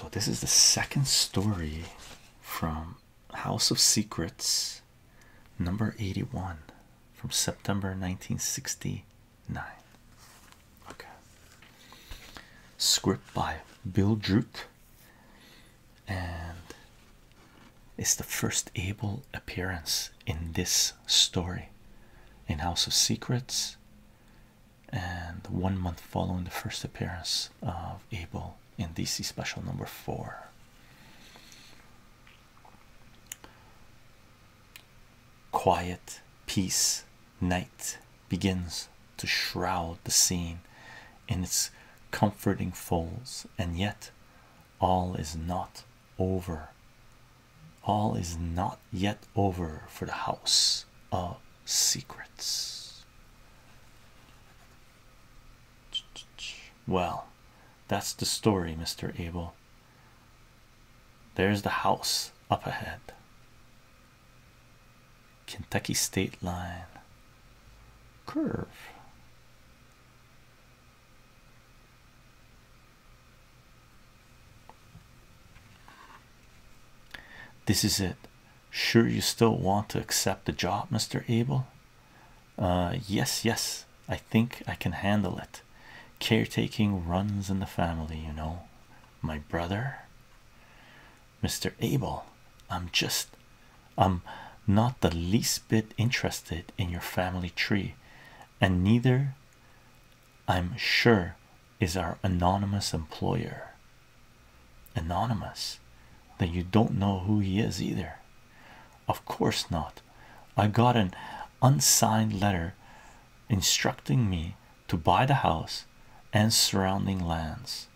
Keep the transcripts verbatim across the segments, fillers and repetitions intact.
So this is the second story from House of Secrets, number eighty-one, from September nineteen sixty-nine. Okay. Script by Bill Draut, and it's the first Abel appearance in this story in House of Secrets, and one month following the first appearance of Abel in D C Special number four. Quiet, peace, night begins to shroud the scene in its comforting folds, and yet all is not over. All is not yet over for the House of Secrets. Well, that's the story, Mister Abel. There's the house up ahead. Kentucky state line curve. This is it. Sure you still want to accept the job, Mister Abel? Uh, yes, yes. I think I can handle it. Caretaking runs in the family, you know, my brother. Mister Abel, I'm just, I'm not the least bit interested in your family tree, and neither, I'm sure, is our anonymous employer. Anonymous? Then you don't know who he is either. Of course not. I got an unsigned letter instructing me to buy the house and surrounding lands.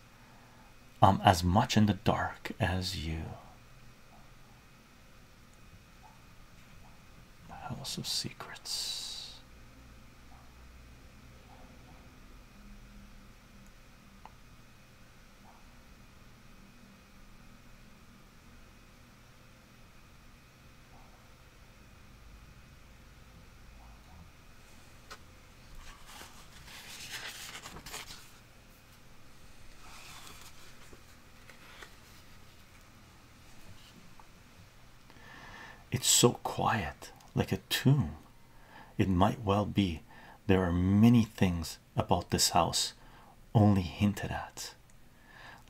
I'm as much in the dark as you. House of Secrets. It's so quiet, like a tomb. It might well be. There are many things about this house only hinted at,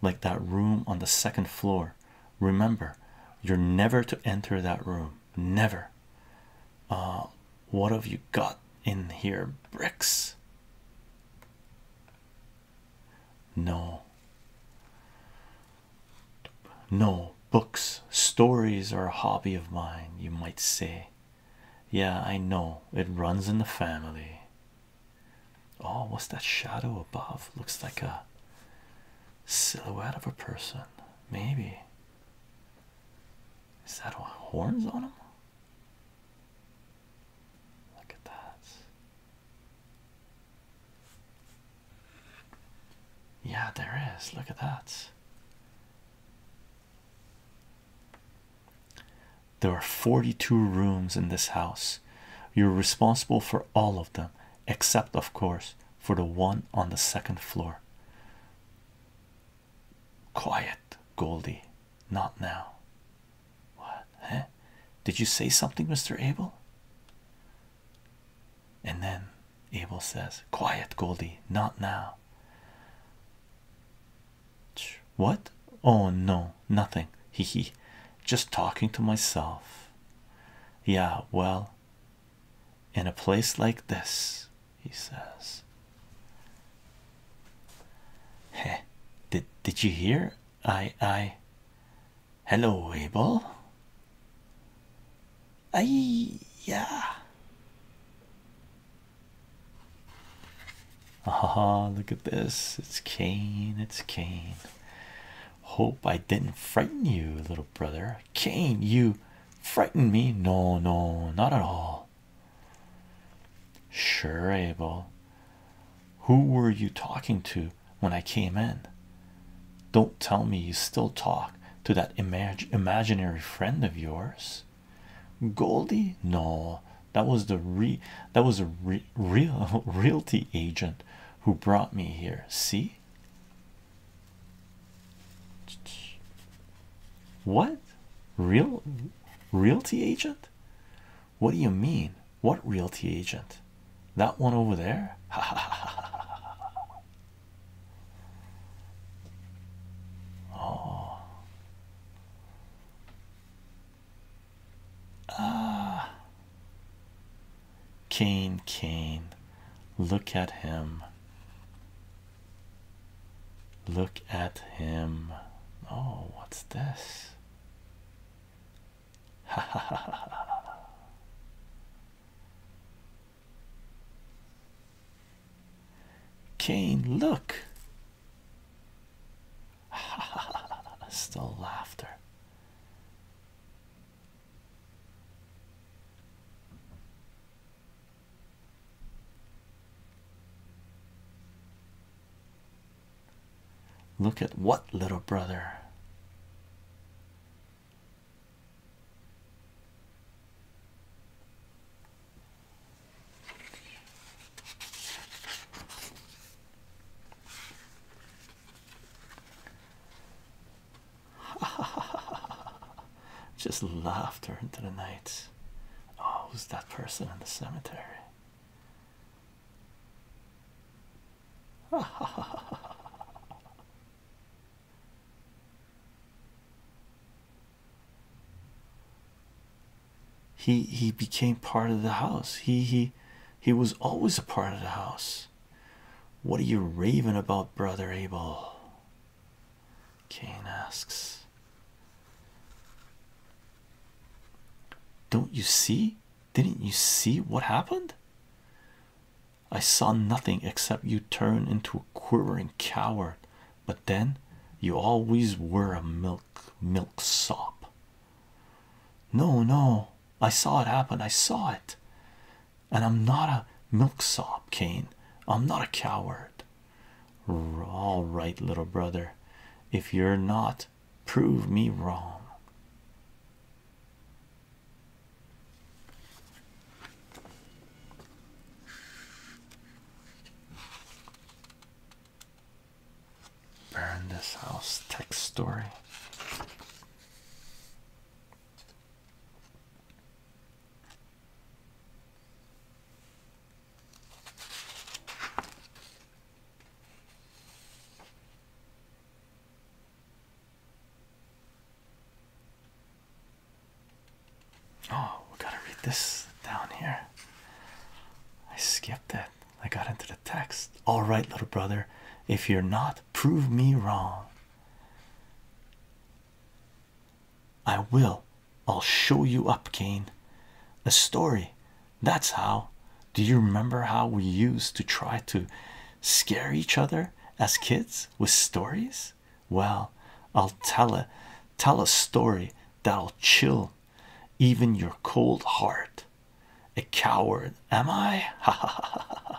like that room on the second floor. Remember, you're never to enter that room, never. Uh, what have you got in here? Bricks? No. No. Books, stories are a hobby of mine, you might say. Yeah, I know, it runs in the family. Oh, what's that shadow above? Looks like a silhouette of a person, maybe. Is that horns on him? Look at that. Yeah, there is, look at that. There are forty-two rooms in this house. You're responsible for all of them, except, of course, for the one on the second floor. Quiet, Goldie. Not now. What? Huh? Did you say something, Mister Abel? And then Abel says, quiet, Goldie. Not now. What? Oh, no, nothing. Hee hee. Just talking to myself. Yeah, well, in a place like this, he says. Heh, did, did you hear? I, I, hello, Abel. I, yeah. Ah, oh, look at this. It's Cain, it's Cain. Hope I didn't frighten you, little brother. Cain, you frightened me. No, no, not at all. Sure, Abel. Who were you talking to when I came in? Don't tell me you still talk to that imag imaginary friend of yours. Goldie? No, that was the re that was a re real realty agent who brought me here. See? What? Real realty agent? What do you mean? What realty agent? That one over there? Oh. Ah. Cain, Cain. Look at him. Look at him. Oh, what's this? Ha ha ha ha. Cain, look. Still laughter. Look at what, little brother? Just laughter into the night. Oh, who's that person in the cemetery? he he became part of the house. He he he was always a part of the house. What are you raving about, brother Abel? Cain asks. Don't you see? Didn't you see what happened? I saw nothing except you turn into a quivering coward, but then you always were a milk milk sop. No, no, I saw it happen. I saw it. And I'm not a milk sop, Cain. I'm not a coward. All right, little brother. If you're not, prove me wrong. Burn this house text story. Oh, we gotta read this down here. I skipped it. I got into the text. All right, little brother. If you're not, prove me wrong. I will. I'll show you up, Cain. A story. That's how. Do you remember how we used to try to scare each other as kids with stories? Well, I'll tell a, tell a story that'll chill even your cold heart. A coward, am I? Ha ha ha ha.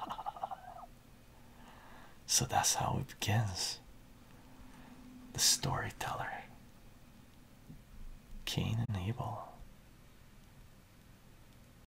So that's how it begins. The storyteller, Cain and Abel.